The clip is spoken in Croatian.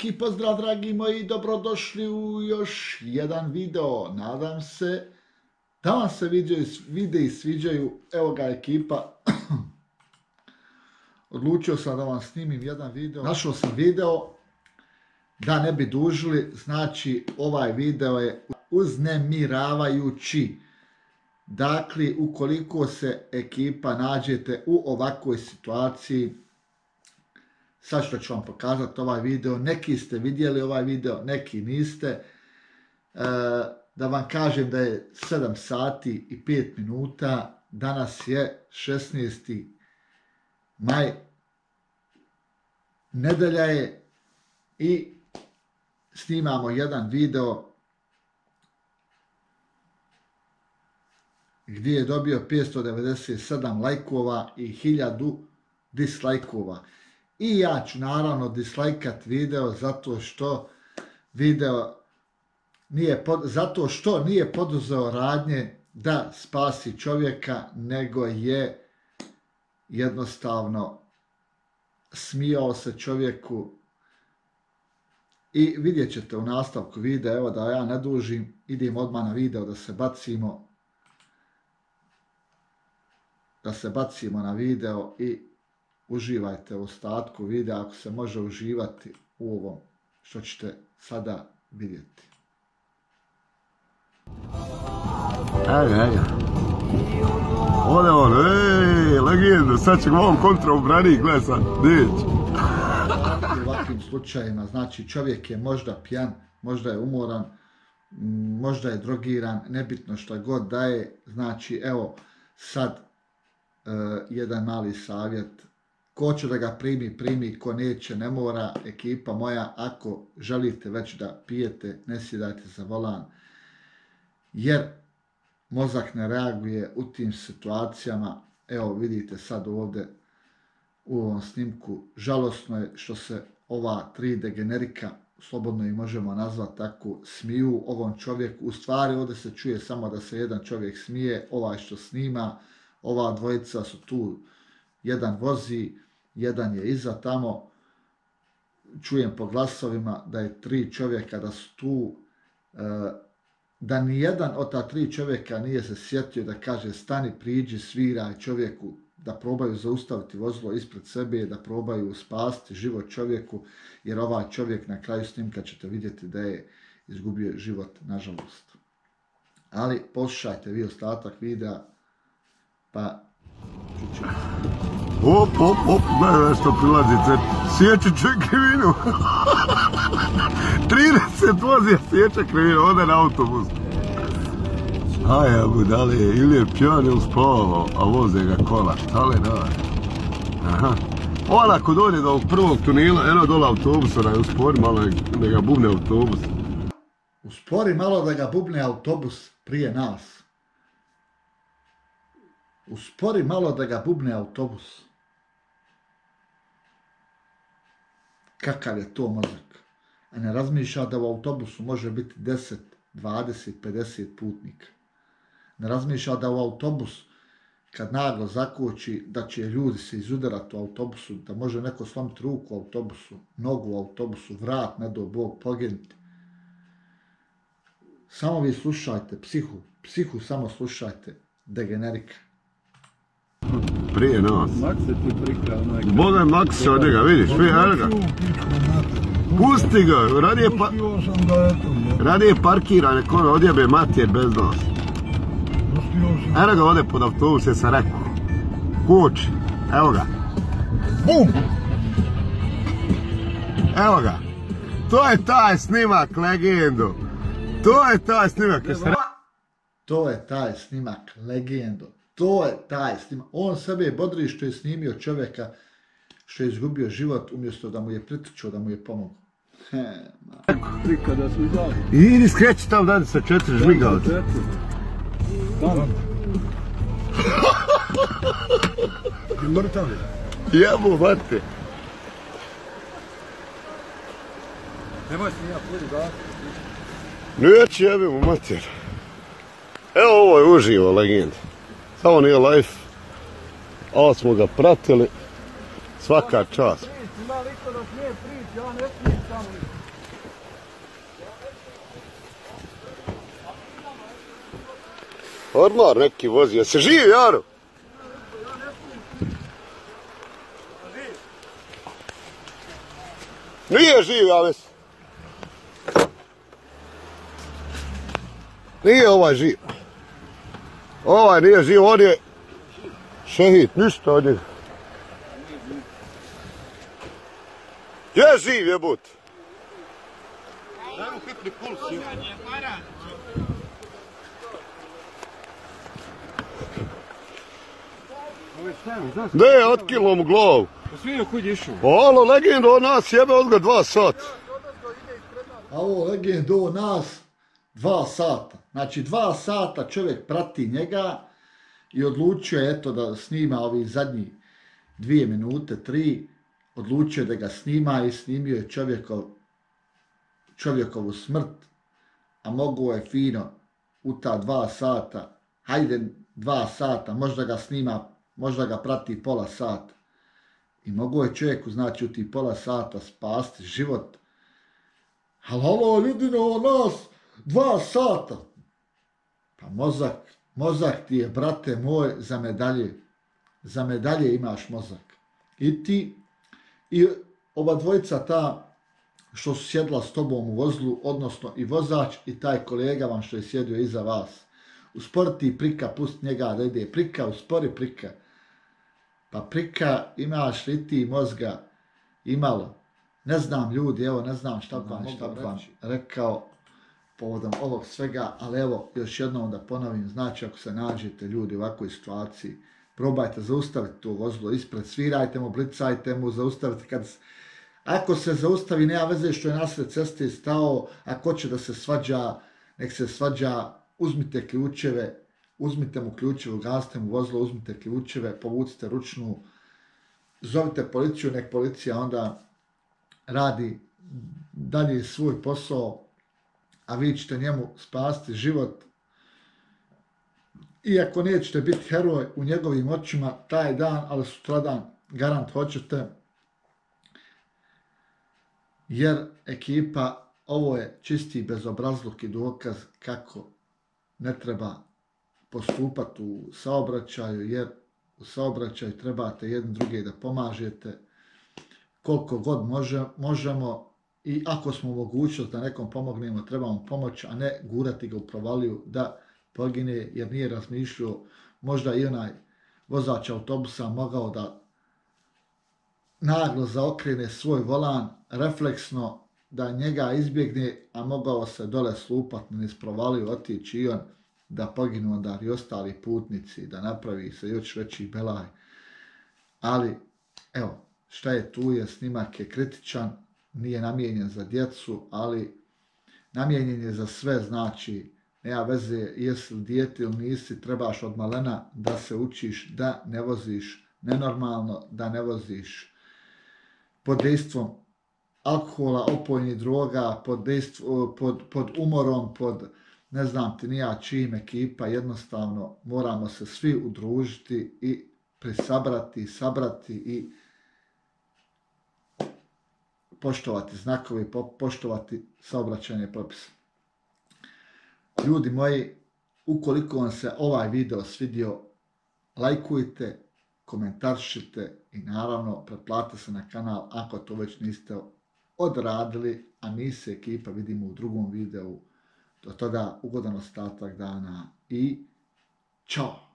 Veliki pozdrav dragi moji, dobrodošli u još jedan video, nadam se da vam se videi sviđaju. Evo ga ekipa, odlučio sam da vam snimim jedan video, našao sam video, da ne bi dužili, znači ovaj video je uznemiravajući. Dakle, ukoliko se ekipa nađete u ovakvoj situaciji, sad što ću vam pokazati ovaj video, neki ste vidjeli ovaj video, neki niste. Da vam kažem da je 7 sati i 5 minuta, danas je 16. maj, nedelja je i snimamo jedan video gdje je dobio 597 lajkova i 1000 dislajkova. I ja ću naravno dislajkat video zato što video nije poduzeo radnje da spasi čovjeka, nego je jednostavno smijao se čovjeku. I vidjet ćete u nastavku videa, evo da ja ne dužim, idem odmah na video da se bacimo. Da se bacimo na video i uživajte u ostatku videa, ako se može uživati u ovom što ćete sada vidjeti. Ajde, ajde. Ode on, ej, legenda, sad će malo kontra obranik, gledaj sad, neće. U ovakvim slučajima, znači čovjek je možda pijan, možda je umoran, možda je drogiran, nebitno šta god da je, znači evo sad jedan mali savjet. Ko će da ga primi, primi, ko neće, ne mora. Ekipa moja, ako želite već da pijete, ne sjedajte za volan, jer mozak ne reaguje u tim situacijama. Evo vidite sad ovdje u ovom snimku, žalosno je što se ova tri degenerika, slobodno ih možemo nazvati tako, smiju ovom čovjeku. U stvari ovdje se čuje samo da se jedan čovjek smije, ovaj što snima, ova dvojica su tu, jedan vozi, jedan je iza tamo, čujem po glasovima da je 3 čovjeka da su tu, da nijedan od ta 3 čovjeka nije se sjetio da kaže stani, priđi, sviraj čovjeku, da probaju zaustaviti vozilo ispred sebe, da probaju spasti život čovjeku, jer ovaj čovjek, na kraju snimka ćete vidjeti da je izgubio život, nažalost. Ali poslušajte vi ostatak videa, pa čućemo. Op, op, op, gledaj što prilazi crt. Sječe krivinu. 30 vozi, sječe krivinu, ode na autobus. Aja budale, ili je pijan ili spavao, a voze ga kola. Stale, daj. Aha. Ona ako dođe do prvog tunela, eno dole autobusa, da je uspori malo da ga bubne autobus. Uspori malo da ga bubne autobus prije nas. Uspori malo da ga bubne autobus. Kakav je to mozak? A ne razmišlja da u autobusu može biti 10, 20, 50 putnika. Ne razmišlja da u autobus, kad naglo zakoči, da će ljudi se izudarati u autobusu, da može neko slomiti ruku u autobusu, nogu u autobusu, vrat, ne do Bog, poginuti. Samo vi slušajte psihu, psihu samo slušajte, degenerika. Prije nas. Boga je Maksa od njega, vidiš, vidi ga. Pusti ga, radije parkira, neko me odjebe mater bez nas. Evo ga ode pod autobus, jer sam rekao. Kući, evo ga. Bum! Evo ga. To je taj snimak, legendo. To je taj snimak. To je taj snimak, legendo. To je taj snimak. On sebe bodri što je snimio čovjeka što je izgubio život, umjesto da mu je pritičao, da mu je pomogao. Idi skreći tam dadi sa 4 žmigavca. Mrtav je. Jebo, bate. Nemoj snimati, budi gasi. Neće jebimo, mater. Evo ovo je uživo, legenda. Samo nije life, ali smo ga pratili, svaka čast. Ima liko da smije prići, ja ne smijem tamo ići. Ormar neki vozi, ja se živi, Jaro! Nije živ, Aves. Nije ovaj živ. Ovaj nije živ, on je šehit, ništa od njega. Je živ, jebut. Dajmo hitni puls. Ne, otkilo mu glavu. Svidio kud je išao? Alo, legendo o nas jebe odga 2 sata. Alo, legendo o nas 2 sata. Znači 2 sata čovjek prati njega i odlučio je eto da snima ovi zadnji 2 minute, 3. Odlučio je da ga snima i snimio je čovjekovu smrt. A mogo je fino u ta 2 sata. Hajde 2 sata, možda ga snima, možda ga prati pola sata. I mogo je čovjeku, znači, u ti pola sata spasti život. Ali ovo ljudi na nas 2 sata. Pa mozak ti je, brate moj, za medalje. Za medalje imaš mozak. I ti, i oba dvojica ta što su sjedla s tobom u vozlu, odnosno i vozač i taj kolega vam što je sjedio iza vas. Uspori ti prika, pusti njega da ide. Prika, uspori prika. Pa prika, imaš li ti mozga imalo? Ne znam ljudi, evo ne znam šta vam rekao povodom ovog svega, ali evo još jednom da ponovim, znači ako se nađete ljudi u ovakvoj situaciji, probajte zaustaviti to vozilo ispred, svirajte mu, blicajte mu, zaustavite kad... Ako se zaustavi, nema veze što je nasred ceste stao, ako će da se svađa, nek se svađa, uzmite ključeve, uzmite mu ključeve, ugasite mu vozilo, uzmite ključeve, povucite ručnu, zovite policiju, nek policija onda radi dalje svoj posao, a vi ćete njemu spasti život. Iako nećete biti heroj u njegovim očima taj dan, ali sutradan garant hoćete, jer ekipa, ovo je čisti bezobrazluk i dokaz kako ne treba postupati u saobraćaju, jer u saobraćaju trebate jedni druge da pomažete koliko god možemo i ako smo u mogućnosti da nekom pomognemo, trebamo pomoći, a ne gurati ga u provaliju da pogine, jer nije razmišljao, možda i onaj vozač autobusa mogao da naglo zaokrene svoj volan refleksno, da njega izbjegne, a mogao se dole slupati, ne isprovalio, otići i on, da poginu onda i ostali putnici, da napravi se još veći belaj. Ali, evo, šta je tu je, snimak je kritičan, nije namijenjen za djecu, ali namijenjen je za sve, znači, nema veze jesi li dijete ili nisi, trebaš od malena da se učiš, da ne voziš nenormalno, da ne voziš pod dejstvom alkohola, opojnih droga, pod umorom, pod ne znam ti ni ja čim ekipa, jednostavno moramo se svi udružiti i prisabrati, sabrati i poštovati znakovi, poštovati saobraćajne propise. Ljudi moji, ukoliko vam se ovaj video svidio, lajkujte, komentaršite i naravno pretplatite se na kanal ako to već niste odradili, a mi se ekipa vidimo u drugom videu. Do tada ugodan ostatak dana i čao!